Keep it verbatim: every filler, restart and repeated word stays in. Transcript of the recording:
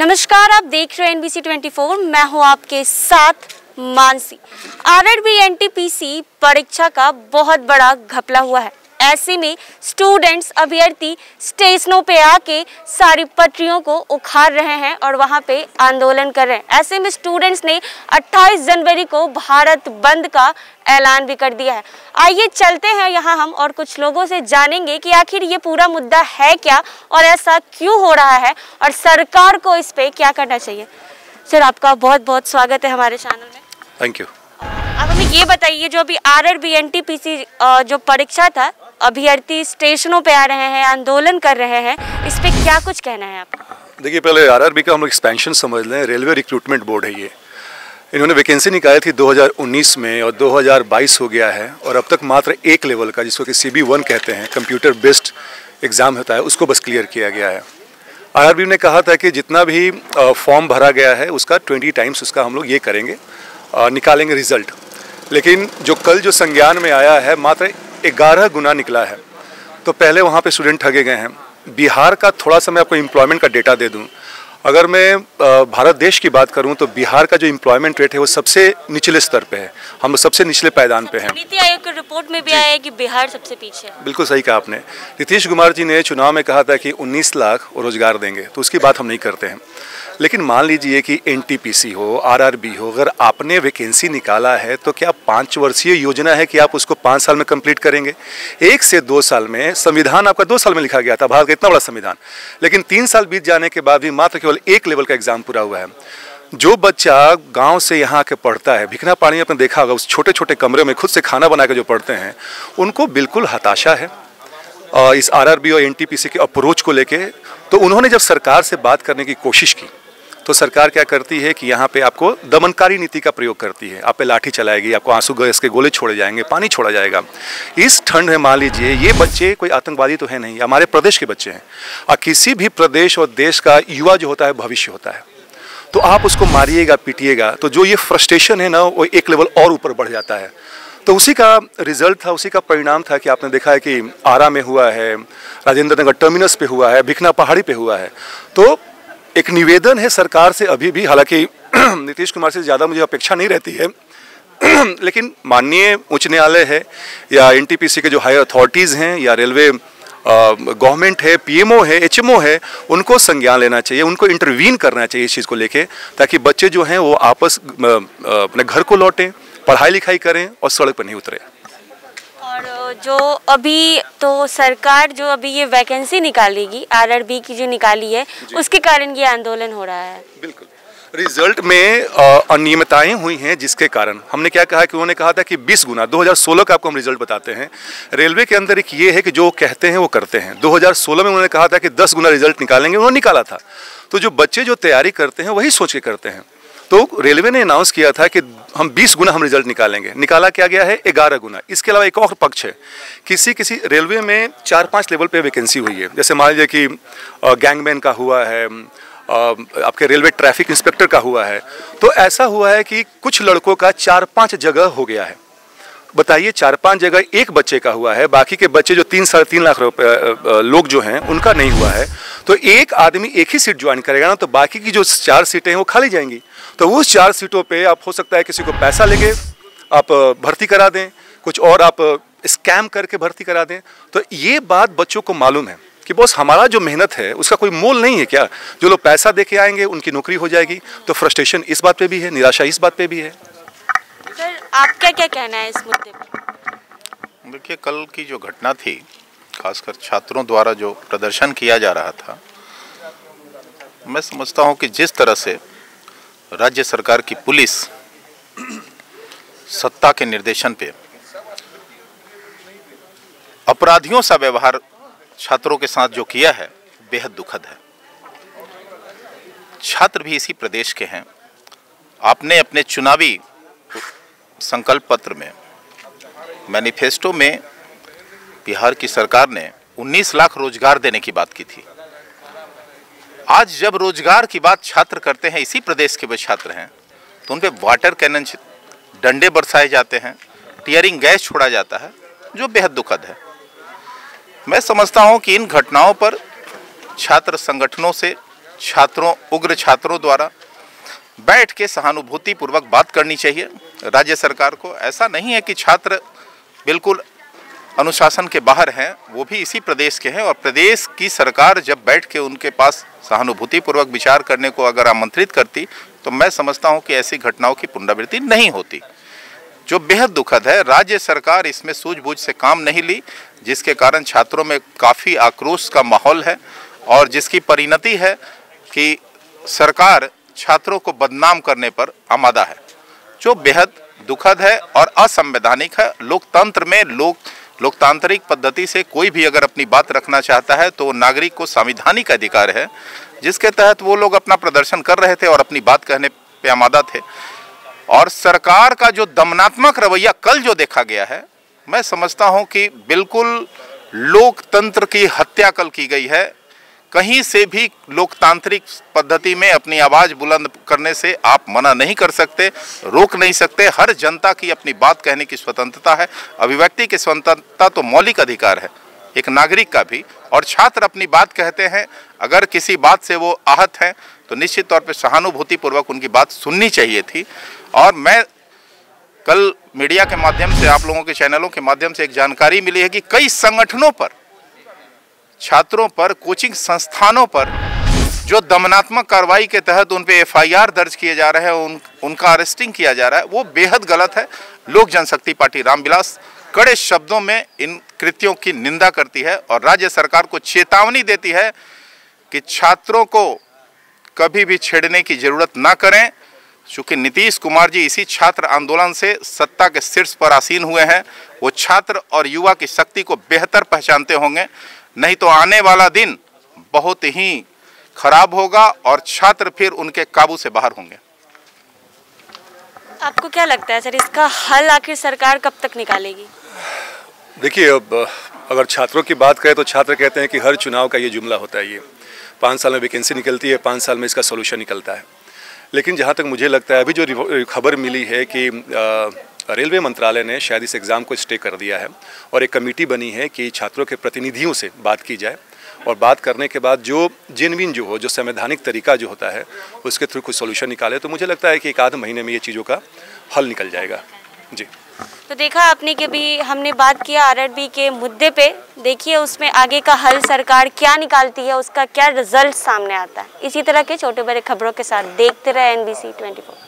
नमस्कार, आप देख रहे हैं एन बी सी चौबीस, मैं हूं आपके साथ Mansi. R R B N T P C परीक्षा का बहुत बड़ा घपला हुआ है। ऐसे में स्टूडेंट्स अभ्यर्थी स्टेशनों पे आके सारी पटरियों को उखाड़ रहे हैं और वहाँ पे आंदोलन कर रहे हैं। ऐसे में स्टूडेंट्स ने अट्ठाईस जनवरी को भारत बंद का ऐलान भी कर दिया है। आइए चलते हैं यहाँ हम और कुछ लोगों से जानेंगे कि आखिर ये पूरा मुद्दा है क्या और ऐसा क्यों हो रहा है और सरकार को इस पर क्या करना चाहिए। सर, आपका बहुत बहुत स्वागत है हमारे चैनल में। Thank you. अब हमें ये बताइए, जो अभी R R B N T P C जो परीक्षा था, अभ्यर्थी स्टेशनों पे आ रहे हैं, आंदोलन कर रहे हैं, इस पे क्या कुछ कहना है आपको? देखिए, पहले आर आर बी का हम लोग एक्सपेंशन समझ लें। रेलवे रिक्रूटमेंट बोर्ड है ये। इन्होंने वैकेंसी निकाली थी दो हज़ार उन्नीस में और दो हज़ार बाईस हो गया है और अब तक मात्र एक लेवल का, जिसको कि सी बी वन कहते हैं, कंप्यूटर बेस्ड एग्ज़ाम होता है, उसको बस क्लियर किया गया है। आर आर बी ने कहा था कि जितना भी फॉर्म भरा गया है उसका ट्वेंटी टाइम्स उसका हम लोग ये करेंगे, निकालेंगे रिजल्ट। लेकिन जो कल जो संज्ञान में आया है, मात्र ग्यारह गुना निकला है। तो पहले वहाँ पे स्टूडेंट ठगे गए हैं। बिहार का थोड़ा सा मैं आपको एम्प्लॉयमेंट का डेटा दे दूँ। अगर मैं भारत देश की बात करूँ तो बिहार का जो एम्प्लॉयमेंट रेट है वो सबसे निचले स्तर पे है। हम सबसे निचले पायदान पे हैं। नीति आयोग की रिपोर्ट में भी आया है कि बिहार सबसे पीछे है। बिल्कुल सही कहा आपने। नीतीश कुमार जी ने चुनाव में कहा था कि उन्नीस लाख रोजगार देंगे, तो उसकी बात हम नहीं करते हैं। लेकिन मान लीजिए कि एन टी पी सी हो, आर आर बी हो, अगर आपने वैकेंसी निकाला है तो क्या पाँच वर्षीय योजना है कि आप उसको पाँच साल में कंप्लीट करेंगे? एक से दो साल में। संविधान आपका दो साल में लिखा गया था, भारत का इतना बड़ा संविधान, लेकिन तीन साल बीत जाने के बाद भी मात्र केवल एक लेवल का एग्जाम पूरा हुआ है। जो बच्चा गांव से यहाँ के पढ़ता है, भिखना पानी आपने देखा होगा, उस छोटे छोटे कमरे में खुद से खाना बना के जो पढ़ते हैं, उनको बिल्कुल हताशा है इस आर आर बी और एन टी पी सी के अप्रोच को लेके। तो उन्होंने जब सरकार से बात करने की कोशिश की तो सरकार क्या करती है कि यहाँ पे आपको दमनकारी नीति का प्रयोग करती है। आप पे लाठी चलाएगी, आपको आंसू गैस के गोले छोड़े जाएंगे, पानी छोड़ा जाएगा। इस ठंड में मान लीजिए ये बच्चे कोई आतंकवादी तो है नहीं, हमारे प्रदेश के बच्चे हैं, और किसी भी प्रदेश और देश का युवा जो होता है भविष्य होता है। तो आप उसको मारिएगा, पीटिएगा, तो जो ये फ्रस्ट्रेशन है ना, वो एक लेवल और ऊपर बढ़ जाता है। तो उसी का रिजल्ट था, उसी का परिणाम था कि आपने देखा है कि आरा में हुआ है, राजेंद्र नगर टर्मिनस पे हुआ है, भिखना पहाड़ी पे हुआ है। तो एक निवेदन है सरकार से अभी भी, हालांकि नीतीश कुमार से ज़्यादा मुझे अपेक्षा नहीं रहती है, लेकिन माननीय उच्च न्यायालय है या एन टी पी सी के जो हायर अथॉरिटीज़ हैं या रेलवे गवर्नमेंट है, पी एम ओ है, एच एम ओ है, उनको संज्ञान लेना चाहिए, उनको इंटरवीन करना चाहिए इस चीज़ को लेके, ताकि बच्चे जो हैं वो आपस अपने घर को लौटें, पढ़ाई लिखाई करें और सड़क पर नहीं उतरें। और जो अभी तो सरकार जो अभी ये वैकेंसी निकालेगी, आर आर बी की जो निकाली है, उसके कारण ये आंदोलन हो रहा है। बिल्कुल, रिजल्ट में अनियमितताएं हुई हैं, जिसके कारण हमने क्या कहा कि उन्होंने कहा था कि बीस गुना, दो हज़ार सोलह का आपको हम रिजल्ट बताते हैं। रेलवे के अंदर एक ये है कि जो कहते हैं वो करते हैं। दो हज़ार सोलह में उन्होंने कहा था कि दस गुना रिजल्ट निकालेंगे, उन्होंने निकाला था। तो जो बच्चे जो तैयारी करते हैं वही सोच के करते हैं। तो रेलवे ने अनाउंस किया था कि हम बीस गुना हम रिजल्ट निकालेंगे, निकाला क्या गया है ग्यारह गुना। इसके अलावा एक और पक्ष है, किसी किसी रेलवे में चार पांच लेवल पे वैकेंसी हुई है। जैसे मान लीजिए कि गैंगमैन का हुआ है, आपके रेलवे ट्रैफिक इंस्पेक्टर का हुआ है। तो ऐसा हुआ है कि कुछ लड़कों का चार पाँच जगह हो गया है। बताइए, चार पाँच जगह एक बच्चे का हुआ है, बाकी के बच्चे जो तीन साढ़े तीन लाख रुपये लोग जो हैं उनका नहीं हुआ है। तो एक आदमी एक ही सीट ज्वाइन करेगा ना, तो बाकी की जो चार सीटें हैं वो खाली जाएंगी। तो उस चार सीटों पे आप, हो सकता है किसी को पैसा लेके आप भर्ती करा दें, कुछ और आप स्कैम करके भर्ती करा दें। तो ये बात बच्चों को मालूम है कि बॉस, हमारा जो मेहनत है उसका कोई मोल नहीं है क्या? जो लोग पैसा दे के आएंगे उनकी नौकरी हो जाएगी। तो फ्रस्ट्रेशन इस बात पे भी है, निराशा इस बात पे भी है। सर, आपका क्या कहना है इस मुद्दे पर? देखिए, कल की जो घटना थी, खासकर छात्रों द्वारा जो प्रदर्शन किया जा रहा था, मैं समझता हूँ कि जिस तरह से राज्य सरकार की पुलिस सत्ता के निर्देशन पे अपराधियों सा व्यवहार छात्रों के साथ जो किया है, बेहद दुखद है। छात्र भी इसी प्रदेश के हैं। आपने अपने चुनावी संकल्प पत्र में, मैनिफेस्टो में बिहार की सरकार ने उन्नीस लाख रोजगार देने की बात की थी। आज जब रोजगार की बात छात्र करते हैं, इसी प्रदेश के वे छात्र हैं, तो उन पे वाटर कैनन डंडे बरसाए जाते हैं, टियरिंग गैस छोड़ा जाता है, जो बेहद दुखद है। मैं समझता हूँ कि इन घटनाओं पर छात्र संगठनों से, छात्रों उग्र छात्रों द्वारा बैठ के सहानुभूति पूर्वक बात करनी चाहिए राज्य सरकार को। ऐसा नहीं है कि छात्र बिल्कुल अनुशासन के बाहर हैं, वो भी इसी प्रदेश के हैं और प्रदेश की सरकार जब बैठ के उनके पास सहानुभूति पूर्वक विचार करने को अगर आमंत्रित करती तो मैं समझता हूं कि ऐसी घटनाओं की पुनरावृत्ति नहीं होती, जो बेहद दुखद है। राज्य सरकार इसमें सूझबूझ से काम नहीं ली, जिसके कारण छात्रों में काफ़ी आक्रोश का माहौल है और जिसकी परिणति है कि सरकार छात्रों को बदनाम करने पर आमादा है, जो बेहद दुखद है और असंवैधानिक है। लोकतंत्र में लोक लोकतांत्रिक पद्धति से कोई भी अगर अपनी बात रखना चाहता है तो नागरिक को संवैधानिक अधिकार है, जिसके तहत वो लोग अपना प्रदर्शन कर रहे थे और अपनी बात कहने पे आमादा थे। और सरकार का जो दमनात्मक रवैया कल जो देखा गया है, मैं समझता हूँ कि बिल्कुल लोकतंत्र की हत्या कल की गई है। कहीं से भी लोकतांत्रिक पद्धति में अपनी आवाज़ बुलंद करने से आप मना नहीं कर सकते, रोक नहीं सकते। हर जनता की अपनी बात कहने की स्वतंत्रता है, अभिव्यक्ति की स्वतंत्रता तो मौलिक अधिकार है एक नागरिक का भी। और छात्र अपनी बात कहते हैं, अगर किसी बात से वो आहत हैं तो निश्चित तौर पर सहानुभूतिपूर्वक उनकी बात सुननी चाहिए थी। और मैं कल मीडिया के माध्यम से, आप लोगों के चैनलों के माध्यम से एक जानकारी मिली है कि कई संगठनों पर, छात्रों पर, कोचिंग संस्थानों पर जो दमनात्मक कार्रवाई के तहत उन पर एफ आई आर दर्ज किए जा रहे हैं, उन उनका अरेस्टिंग किया जा रहा है, वो बेहद गलत है। लोक जनशक्ति पार्टी रामविलास कड़े शब्दों में इन कृत्यों की निंदा करती है और राज्य सरकार को चेतावनी देती है कि छात्रों को कभी भी छेड़ने की जरूरत ना करें, चूँकि नीतीश कुमार जी इसी छात्र आंदोलन से सत्ता के शीर्ष पर आसीन हुए हैं। वो छात्र और युवा की शक्ति को बेहतर पहचानते होंगे, नहीं तो आने वाला दिन बहुत ही खराब होगा और छात्र फिर उनके काबू से बाहर होंगे। आपको क्या लगता है सर, इसका हल आखिर सरकार कब तक निकालेगी? देखिए, अब अगर छात्रों की बात करें तो छात्र कहते हैं कि हर चुनाव का ये जुमला होता है, ये पाँच साल में वैकेंसी निकलती है, पाँच साल में इसका सोल्यूशन निकलता है। लेकिन जहाँ तक मुझे लगता है, अभी जो खबर मिली है कि आ, रेलवे मंत्रालय ने शायद इस एग्ज़ाम को स्टे कर दिया है और एक कमेटी बनी है कि छात्रों के प्रतिनिधियों से बात की जाए और बात करने के बाद जो जेनविन जो हो, जो संवैधानिक तरीका जो होता है, उसके थ्रू कुछ सोल्यूशन निकाले। तो मुझे लगता है कि एक आध महीने में ये चीज़ों का हल निकल जाएगा। जी, तो देखा आपने कि भी हमने बात किया आर आर बी के मुद्दे पे, देखिए उसमें आगे का हल सरकार क्या निकालती है, उसका क्या रिजल्ट सामने आता है। इसी तरह के छोटे बड़े खबरों के साथ देखते रहे N B C twenty four.